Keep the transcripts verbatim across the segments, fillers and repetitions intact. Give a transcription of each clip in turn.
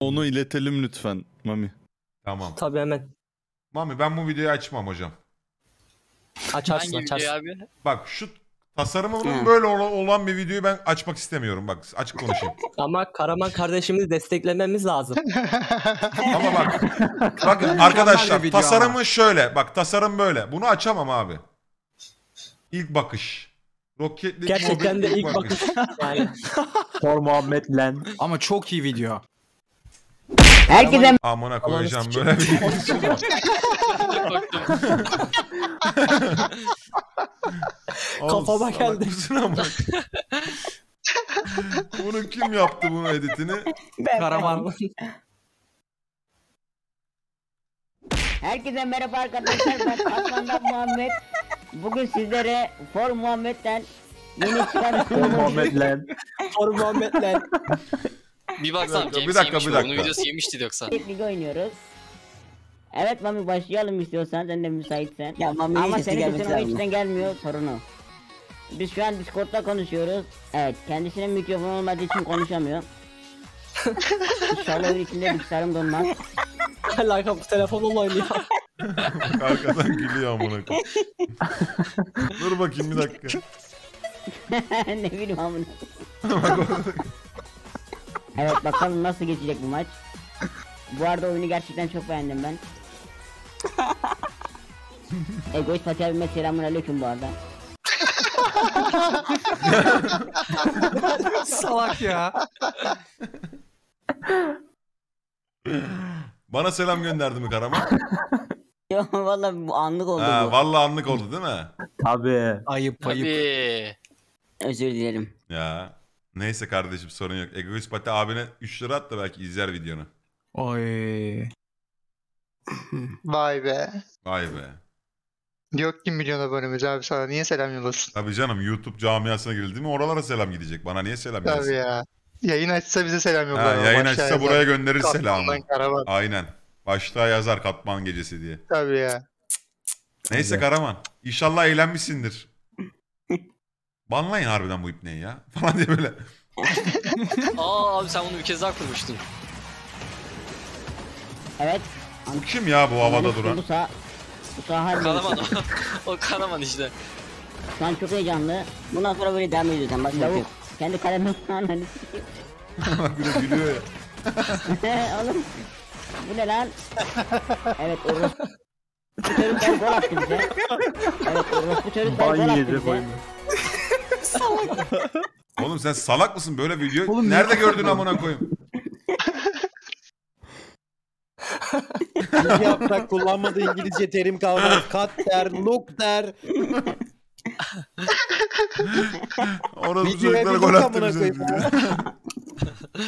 Onu iletelim lütfen Mami. Tamam. Tabii hemen. Mami ben bu videoyu açmam hocam. Açarsın açarsın. Abi? Bak şu tasarımının böyle olan bir videoyu ben açmak istemiyorum. Bak açık konuşayım. Ama Karaman kardeşimizi desteklememiz lazım. Ama bak. Bakın arkadaşlar tasarımı şöyle. Bak tasarım böyle. Bunu açamam abi. İlk bakış. Roketli gerçekten mobil, de ilk, ilk bakış. four Muhammed lan. Ama çok iyi video. Herkese amına koyacağım böyle bir kafama geldi. Bunu kim yaptı bunu editini? Ben. Karaman. Herkese merhaba arkadaşlar. Ben Aslan'dan Muhammed. Bugün sizlere four Muhammed'den yeni çıkan four Muhammed'den four Muhammed'den bir baksam bir dakika bir dakika. Videosu yemişti yoksa. Teknik oynuyoruz. Evet Mami başlayalım istiyorsan sen de müsaitsen. Ya, Mami ama senin sesin o içten gelmiyor sorunu. Biz şu an Discord'da konuşuyoruz. Evet kendisine mikrofon olmadığı için konuşamıyor. İnşallah içinde bilgisayarım donmaz. Alaka bu telefon olaylı ya. Arkadan gülüyor amına koyayım. Dur bakayım bir dakika. Ne bileyim amına. Evet bakalım nasıl geçecek bu maç. Bu arada oyunu gerçekten çok beğendim ben. Egoist Fatih abime selamünaleyküm bu arada. Salak ya. Bana selam gönderdi mi Karaman? Yok vallahi bu anlık oldu. Ha, bu. Vallahi anlık oldu değil mi? Tabii. Ayıp ayıp. Tabii. Özür dilerim. Ya. Neyse kardeşim sorun yok. Egoist Pati abine üç lira at da belki izler videonu. Oy. Vay be. Vay be. Yok ki milyon abonemiz abi sana niye selam yollasın? Tabii canım YouTube camiasına girildi mi oralara selam gidecek. Bana niye selam yollasın? Tabii ya. Yayın açsa bize selam yollar. Yayın açsa yazar, buraya gönderir selamı. Aynen. Başta yazar Katman Gecesi diye. Tabii ya. Neyse tabii. Karaman. İnşallah eğlenmişsindir. Banlayın harbiden bu ipneyi ya. Falan diye böyle. Aa abi sen bunu bir kez daha kurmuştun. Evet. Bu kim ya bu havada duran? Bu sağ. Bu sağ harbiden. O Karaman işte. Şu an çok heyecanlı. Bundan sonra böyle devam edeceğim. Bak yok. Kendi kalemini analiz ediyor. Bak böyle gülüyor ya. Oğlum. Bu ne lan? Evet orası. Bu çocuklar gol attı bize. Evet orası bu çocuklar gol attı bize. Salak. Oğlum sen salak mısın böyle video? Oğlum, nerede gördün amına koyayım? Bir yaprak kullanmadığı İngilizce terim kavramı kat der, look der. Orada çocuklara gol attı bize.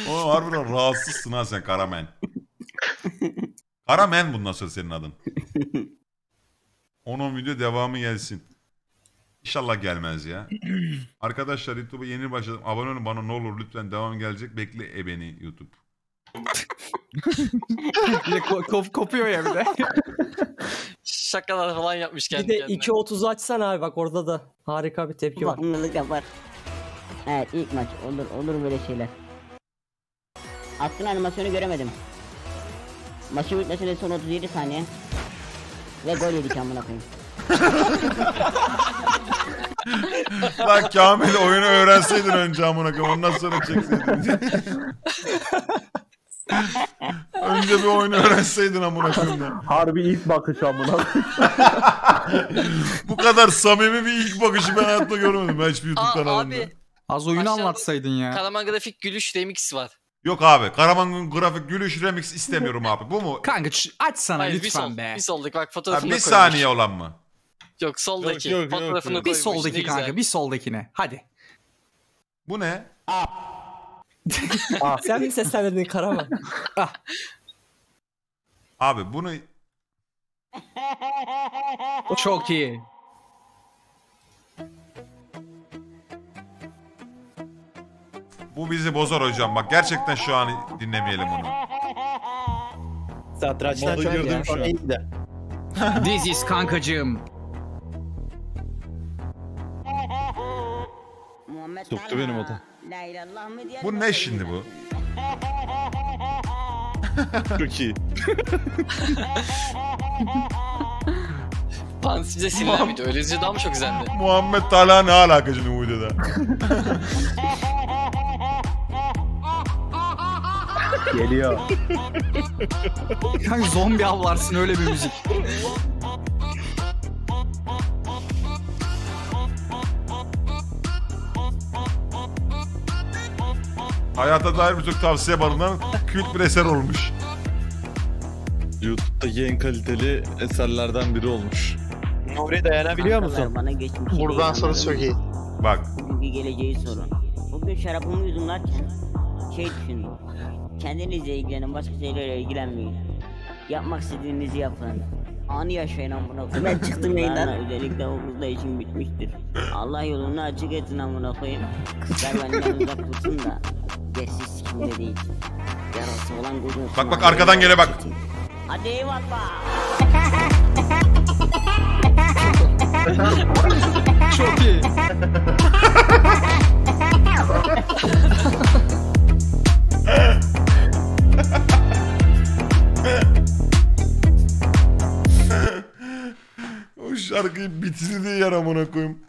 Oğlum harbiden rahatsızsın ha sen Karaman. Karaman bundan sonra senin adın. on on video devamı gelsin. İnşallah gelmez ya. Arkadaşlar YouTube'a yeni başladım. Abone olun bana ne olur lütfen devam gelecek. Bekle ebeni YouTube. ko ko kopuyor ya bir de. Şakalar falan yapmış kendi kendine. Bir de iki otuzu açsana abi bak orada da harika bir tepki var. Bunlılık yapar. Evet ilk maç olur olur böyle şeyler. Aslında animasyonu göremedim. Maçın bitmesine son otuz yedi saniye. Ve gol yedik amına koyayım. Lan Kamil oyunu öğrenseydin önce amına koyayım ondan sonra çekseydin. Önce bir oyunu öğrenseydin amına koyayım. Harbi ilk bakış amına. Bu kadar samimi bir ilk bakışı ben hayatta görmedim. Ben hiçbir YouTube kanalında. Az oyunu anlatsaydın ya. Karaman grafik gülüş remix var. Yok abi Karaman'ın grafik gülüş remix istemiyorum abi bu mu? Kanka açsana hayır, lütfen sol, be. Bir soldaki bak fotoğrafını koymuş. Bir saniye olan mı? Yok soldaki yok, yok, fotoğrafını yok, yok. Bir soldaki ne kanka güzel. Bir soldakine hadi. Bu ne? Ah. Ah. Sen mi seslendirdin Karaman? Ah. Abi bunu... Çok iyi. Bu bizi bozar hocam bak gerçekten şu an dinlemeyelim onu. Satraçtan gördüm şu an. This is kankacığım. Tuttu benim o da. Bu ne şimdi bu? Çok iyi. Pans bize sinirlen video. Öylece daha mı çok güzeldi? Muhammed Talha ne alakacı bu videoda? Geliyor. Kanka zombi avlarsın öyle bir müzik. Hayata dair birçok tavsiye barınan kült bir eser olmuş. YouTube'daki en kaliteli eserlerden biri olmuş. Nuri dayanabiliyor musun? Buradan sonra söyleyeyim. Bak. Bugünkü geleceği sorun. Bugün şarapımı yudumlarken şey düşündüm. Kendinizle ilgilenin, başka şeylerle ilgilenmeyin. Yapmak istediğinizi yapın. Anı yaşayın amına koyun. Ben çıktım yayından. Özellikle okulda için bitmiştir. Allah yolunu açık etsin amına koyun. Kızlar benden uzak tutsun da. Gersiz kimde değil. Yarası olan kurduğun. Bak bak arkadan gele bak. Hadi eyvallah. Çok iyi. O şarkıyı bitirdiği yer amına koyayım.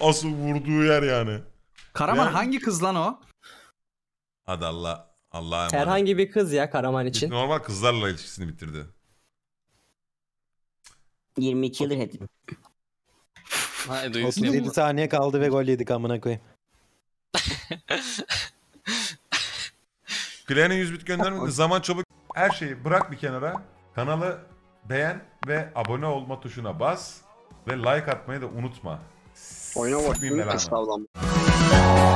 Asıl vurduğu yer yani. Karaman yani... hangi kız lan o? Hadi Allah. Allah'a emanet. Herhangi bir kız ya Karaman için. Normal kızlarla ilişkisini bitirdi. yirmi iki yıldır hep. otuz yedi saniye kaldı ve gol yedik amına koyayım. Play'ne yüz bit göndermedi. Zaman çabuk. Her şeyi bırak bir kenara. Kanalı beğen ve abone olma tuşuna bas. Ve like atmayı da unutma. Oyuna bakmayayım.